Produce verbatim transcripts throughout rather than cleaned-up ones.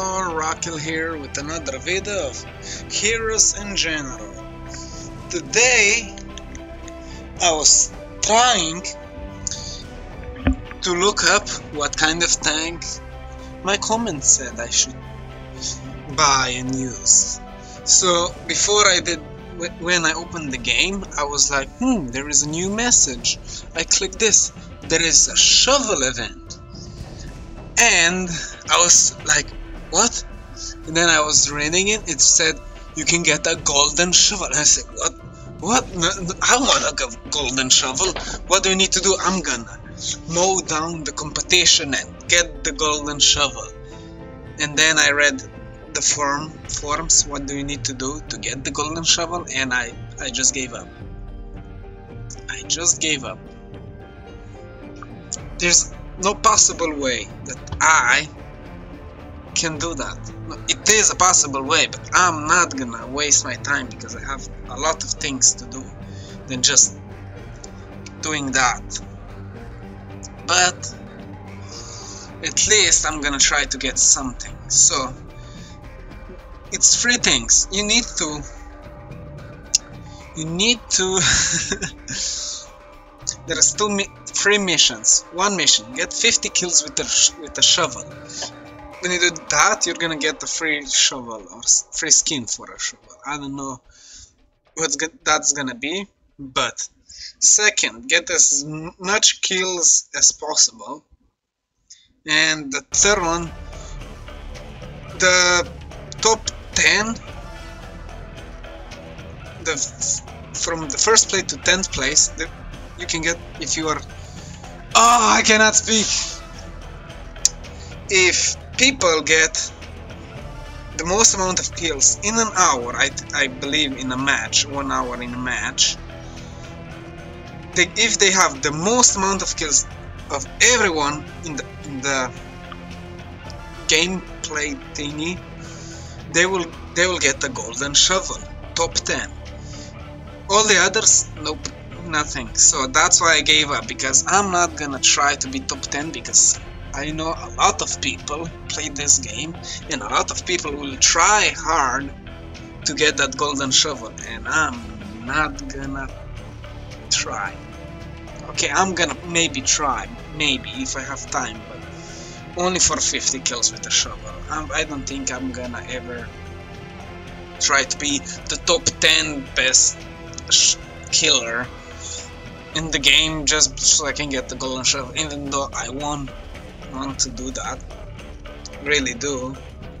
Hello, Rakel here with another video of Heroes and Generals. Today I was trying to look up what kind of tank my comments said I should buy and use. So before I did, when I opened the game, I was like, hmm, there is a new message. I click this, there is a shovel event. And I was like, what? And then I was reading it, it said, you can get a golden shovel. And I said, what? What? No, no, I want a golden shovel. What do you need to do? I'm gonna mow down the competition and get the golden shovel. And then I read the form, forms, what do you need to do to get the golden shovel? And I, I just gave up. I just gave up. There's no possible way that I can do that. It is a possible way, but I'm not gonna waste my time because I have a lot of things to do than just doing that. But at least I'm gonna try to get something. So it's three things. You need to you need to there is two, three missions. One mission: get fifty kills with a with a shovel. When you do that, you're gonna get a free shovel or free skin for a shovel. I don't know what that's gonna be. But second, get as much kills as possible. And the third one, the top ten, the from the first place to tenth place. The, You can get if you are. Oh, I cannot speak. If people get the most amount of kills in an hour, I, I believe in a match, one hour in a match. They, if they have the most amount of kills of everyone in the, in the gameplay thingy, they will they will get the golden shovel. Top ten. All the others, nope. Nothing. So that's why I gave up, because I'm not gonna try to be top ten, because I know a lot of people play this game and a lot of people will try hard to get that golden shovel, and I'm not gonna try. Okay, I'm gonna maybe try, maybe if I have time, but only for fifty kills with a shovel. I'm, I don't think I'm gonna ever try to be the top ten best sh killer in the game just so I can get the golden shovel, even though I won't want to do that, really do,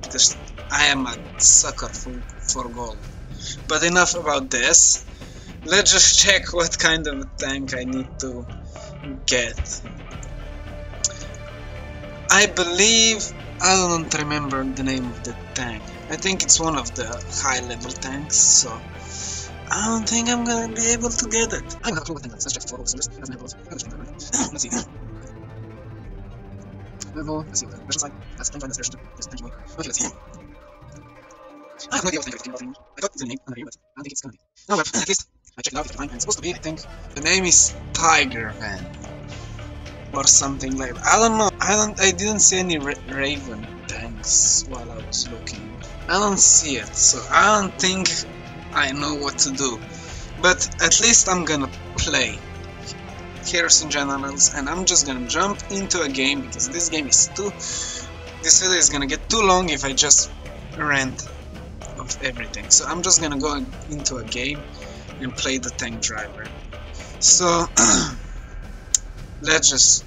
because I am a sucker for, for gold. But enough about this, let's just check what kind of a tank I need to get. I believe, I don't remember the name of the tank, I think it's one of the high level tanks, so I don't think I'm gonna be able to get it. I'm not going to such as follows. I have no idea what I'm I thought it's a name, I don't think it's gonna be. No, but at least I checked out the time and it's supposed to be, I think. The name is Tiger Van or something like that. I don't know. I don't I didn't see any ra Raven tanks while I was looking. I don't see it, so I don't think I know what to do, but at least I'm gonna play Heroes and Generals, and I'm just gonna jump into a game because this game is too. This video is gonna get too long if I just rant of everything. So I'm just gonna go into a game and play the tank driver. So let's just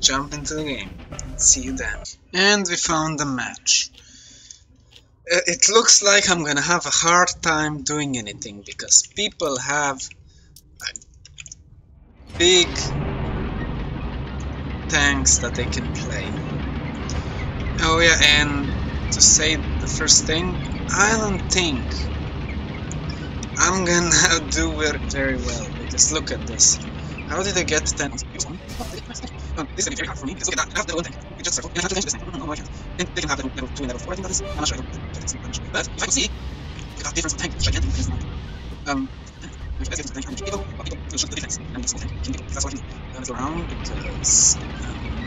jump into the game. See you then. And we found the match. It looks like I'm gonna have a hard time doing anything because people have big tanks that they can play. Oh yeah, and to say the first thing, I don't think I'm gonna do very well because look at this. How did I get ten? Oh, this is gonna be very hard for me because look at that, I have the one tank. It's just circle, and I have to change this thing. Oh my god. And they can have level two and level four, I think that is. I'm not sure I don't get this in Spanish. But if I can see, the difference of tank is gigantic. Um, the difference of tank, how much people, what people shoot the defense. And this whole thing, that's what I mean. I went around because I'm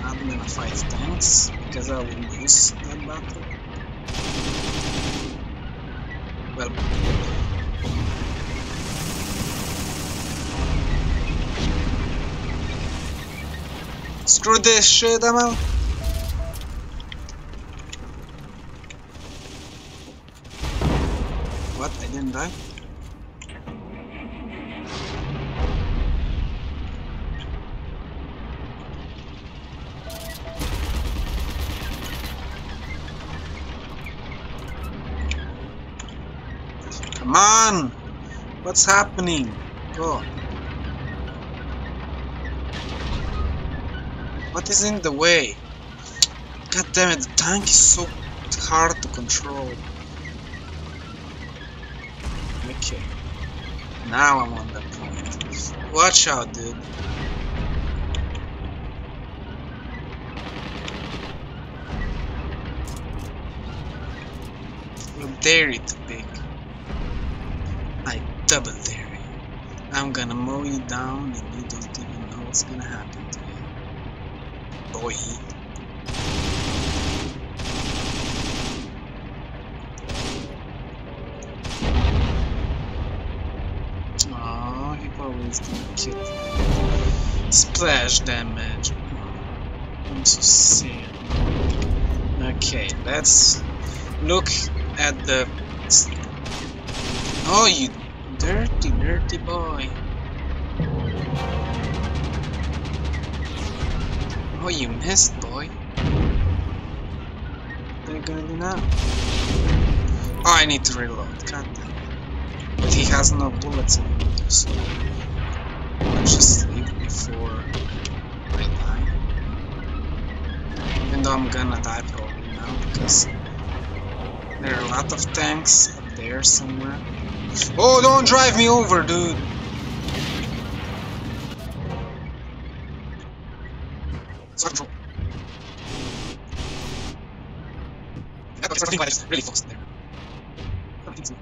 not gonna fight tanks because I will lose that battle. Screw this shit, I'm out. What? I didn't die? Come on! What's happening? Oh. What is in the way? God damn it, the tank is so hard to control. Okay. Now I'm on that point. Watch out, dude. You dare it, pig. I double dare you. I'm gonna mow you down and you don't even know what's gonna happen to you. Boy. Oh, he probably is gonna kill. Splash damage. I'm so sad. Okay, let's look at the. Oh, you dirty, dirty boy. Oh, you missed, boy. What are you gonna do now? Oh, I need to reload. God damn it. But he has no bullets anymore, so let's just leave before I die. Even though I'm gonna die probably now, because there are a lot of tanks up there somewhere. Oh, don't drive me over, dude! Central. Yeah, but something like this really close there. I think so.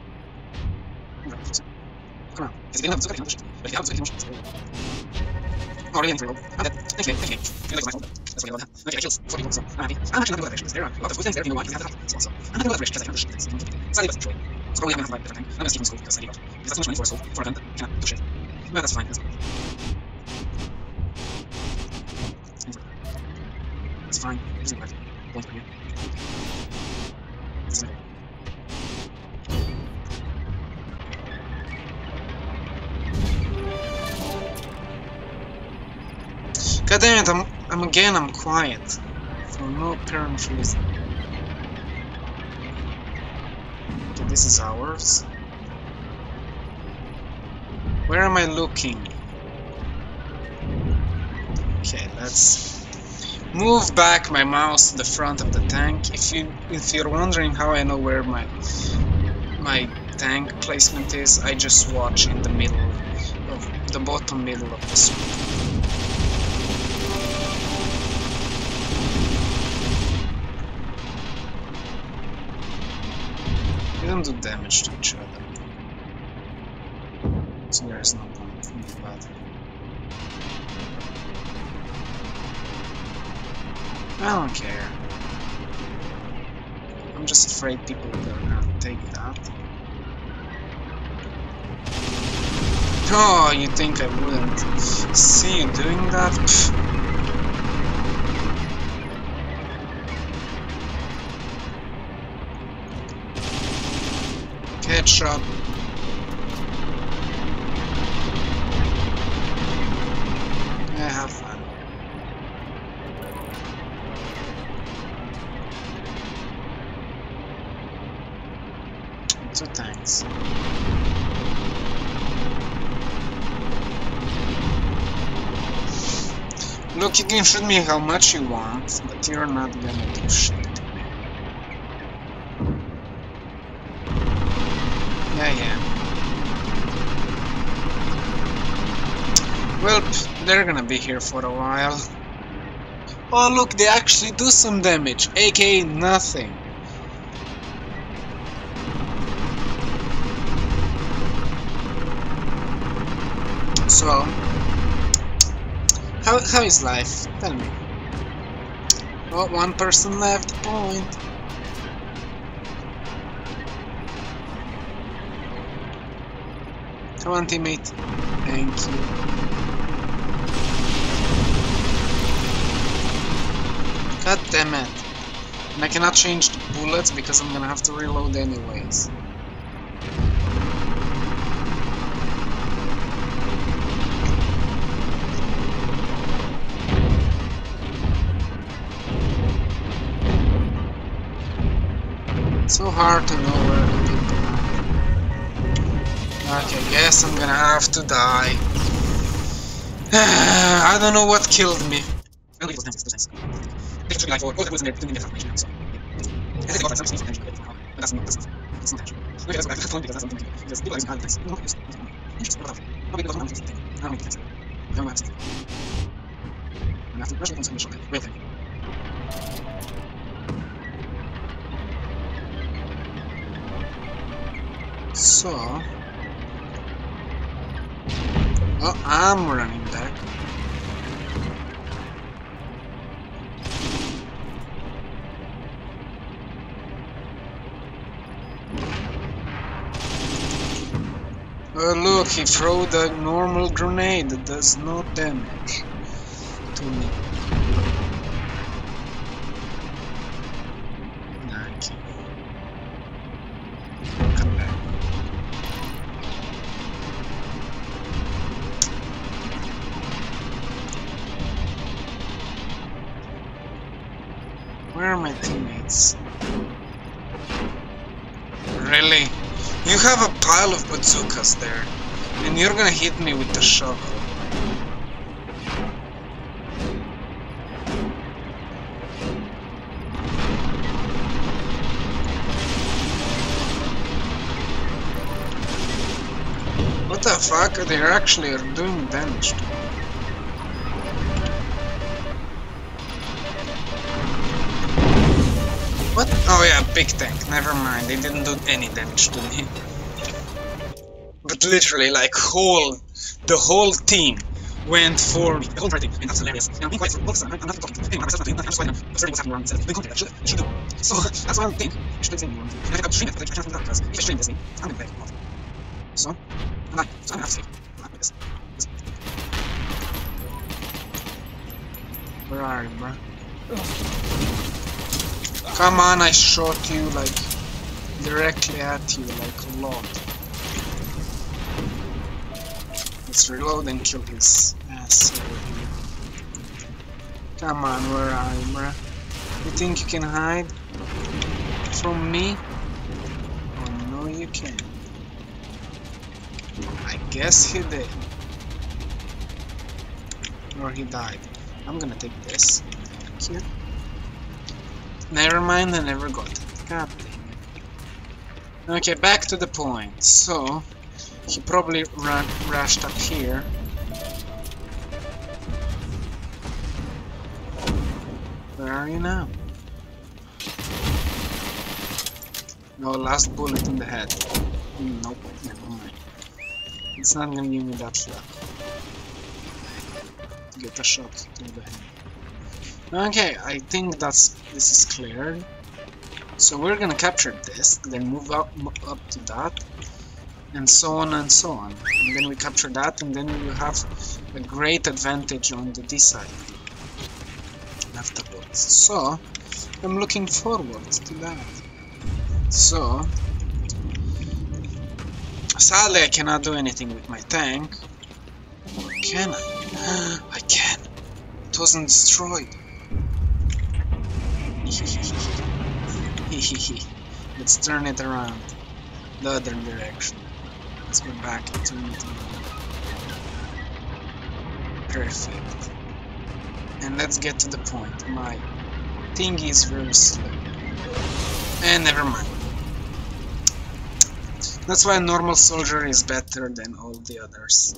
Come on. It's the end of the second. But the opposite emotion. Oh, really? I'm dead. Thank you, thank you. You like my phone. That's what I love. Okay, I killed forty-one, so I'm happy. I'm not going to do other things. There are a lot of good things there. You know why? Because I have the also. I'm not going to do other things because I have the shit things. Sadly, but true. So probably I'm going to have to buy better thing. I'm going to skip in school because I give up. Because that's much money for a school. For a gun that cannot do shit. No, that's fine. That's fine. It's fine. It's not bad. Don't forget. It's okay. God damn it! I'm, I'm again. I'm quiet for no apparent reason. Okay, this is ours. Where am I looking? Okay, let's. Move back my mouse to the front of the tank. If you if you're wondering how I know where my my tank placement is, I just watch in the middle of the bottom middle of the screen. They don't do damage to each other. So there is no point in the battle. I don't care. I'm just afraid people are gonna take that. Oh, you think I wouldn't see you doing that? Pfft. Headshot. So thanks. Look, you can shoot me how much you want, but you're not gonna do shit to me. Yeah, yeah. Well, they're gonna be here for a while. Oh, look, they actually do some damage, aka nothing. So, how, how is life? Tell me. Oh, one person left, point. Come on, teammate. Thank you. God damn it. And I cannot change the bullets because I'm gonna have to reload anyways. It's so hard to know where the people are. Okay, yes, I'm gonna have to die. I don't know what killed me. So, oh, I'm running back. Oh look, he threw the normal grenade that does no damage to me. Where are my teammates? Really? You have a pile of bazookas there, and you're gonna hit me with the shovel. What the fuck? They actually are doing damage to me. What? Oh yeah, big tank. Never mind. They didn't do any damage to me. But literally, like whole, the whole team went for me. The whole team. And that's hilarious. And I'm being quite focused. I'm not talking. I'm not talking. I'm not talking. I'm observing what's happening around myself. Being confident. I should do. So that's why I think I should do anyone. And I think I'm streaming. I can't do that because if I stream this thing, I'm in bad. So, I'm not. So I'm not safe. I'm not this. Where are you, bro? Come on, I shot you like directly at you, like a lot. Let's reload and kill his ass over here. Come on, where are you, bruh? You think you can hide from me? Oh, no, you can't. I guess he did. Or he died. I'm gonna take this. Thank you. Never mind, I never got it. God damn it. Okay, back to the point. So, he probably ran, rushed up here. Where are you now? No, last bullet in the head. Nope, never mind. It's not gonna give me that shot. Get a shot to the head. Okay, I think that's this is cleared. So we're gonna capture this, then move up, move up to that, and so on and so on. And then we capture that, and then we will have a great advantage on the D side afterwards. So I'm looking forward to that. So sadly, I cannot do anything with my tank. Or can I? I can. It wasn't destroyed. Let's turn it around the other direction. Let's go back and turn it around. Perfect. And let's get to the point. My thingy is very slow. And never mind. That's why a normal soldier is better than all the others.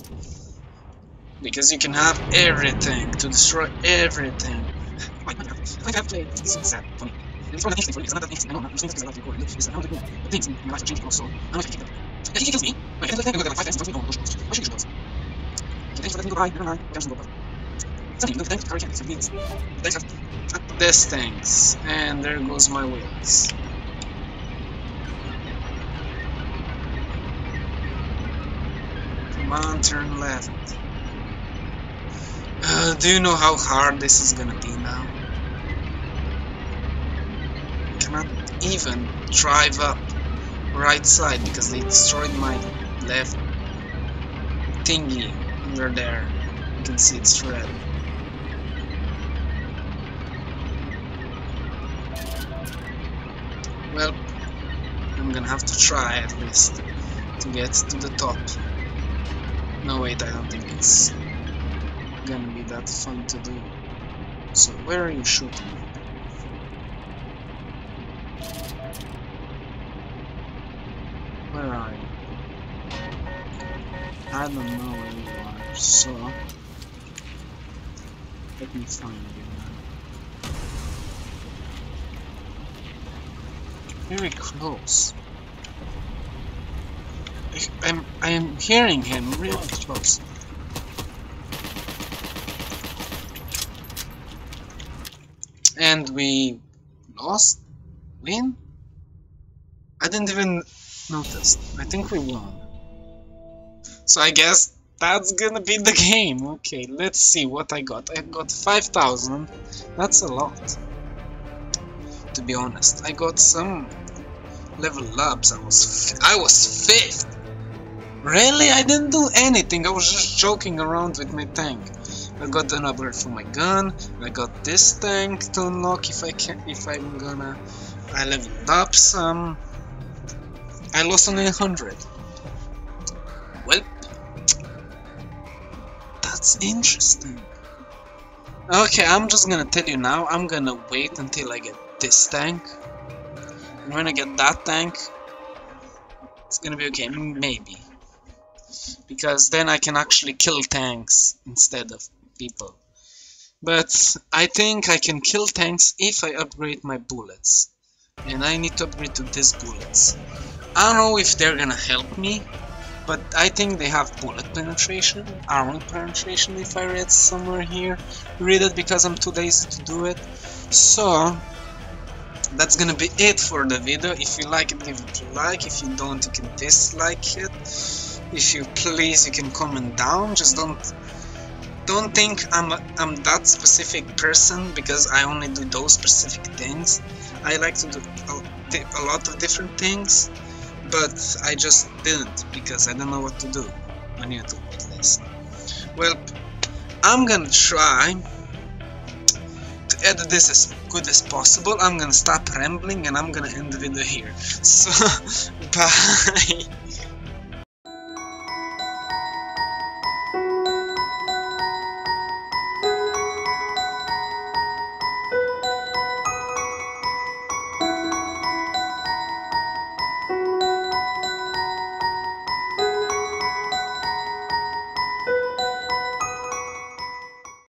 Because you can have everything to destroy everything. I think I've played this is sad for me. It's not an instinct for me, it's not an instinct. I know not. I'm saying this because I love you. It's not a good thing. But things in my life are changing also. I'm not changing them. If he kills me, my head will think I got like five times and tells me, oh, no, shit. Why should you do this? Okay, thanks for letting me go by. Never mind. I can't go by. Something, no, thanks for carrying me. Thanks for... This things. And there goes my wheels. Come on, turn left. Uh, do you know how hard this is gonna be now? cannot even drive up right side because they destroyed my left thingy under there. You can see it's red. Well, I'm gonna have to try at least to get to the top. No wait, I don't think it's gonna be that fun to do. So where are you shooting? Where are you? I don't know where you are, so let me find you now. Very close. I, I'm I'm hearing him really close. And we lost? Win? I didn't even notice. I think we won. So I guess that's gonna be the game. Okay, let's see what I got. I got five thousand. That's a lot. To be honest, I got some level ups. I was f I was fifth. Really? I didn't do anything. I was just joking around with my tank. I got an upgrade for my gun. I got this tank to unlock if I can. If I'm gonna, I leveled up some. I lost only one hundred. Well, that's interesting. Okay, I'm just gonna tell you now, I'm gonna wait until I get this tank. And when I get that tank, it's gonna be okay, maybe. Because then I can actually kill tanks instead of people. But I think I can kill tanks if I upgrade my bullets. And I need to upgrade to these bullets. I don't know if they're gonna help me, but I think they have bullet penetration, armor penetration if I read somewhere here. Read it because I'm too lazy to do it. So, that's gonna be it for the video. If you like it, give it a like. If you don't, you can dislike it. If you please, you can comment down. Just don't don't think I'm, a, I'm that specific person because I only do those specific things. I like to do a, a lot of different things. But I just didn't, because I don't know what to do on YouTube at least. Well, I'm gonna try to edit this as good as possible. I'm gonna stop rambling and I'm gonna end the video here. So, bye!